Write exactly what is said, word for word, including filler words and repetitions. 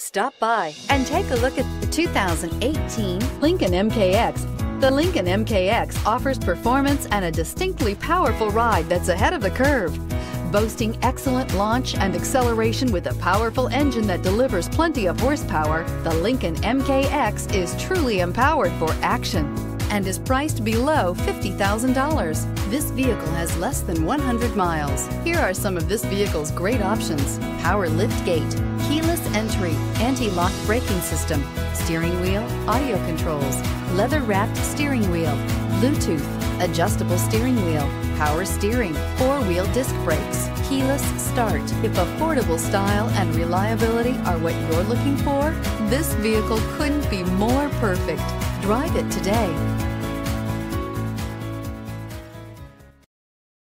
Stop by and take a look at the two thousand eighteen Lincoln M K X. The Lincoln M K X offers performance and a distinctly powerful ride that's ahead of the curve. Boasting excellent launch and acceleration with a powerful engine that delivers plenty of horsepower, the Lincoln M K X is truly empowered for action and is priced below fifty thousand dollars. This vehicle has less than one hundred miles. Here are some of this vehicle's great options: power lift gate, keyless entry, anti-lock braking system, steering wheel audio controls, leather-wrapped steering wheel, Bluetooth, adjustable steering wheel, power steering, four-wheel disc brakes, keyless start. If affordable style and reliability are what you're looking for, this vehicle couldn't be more perfect. Drive it today.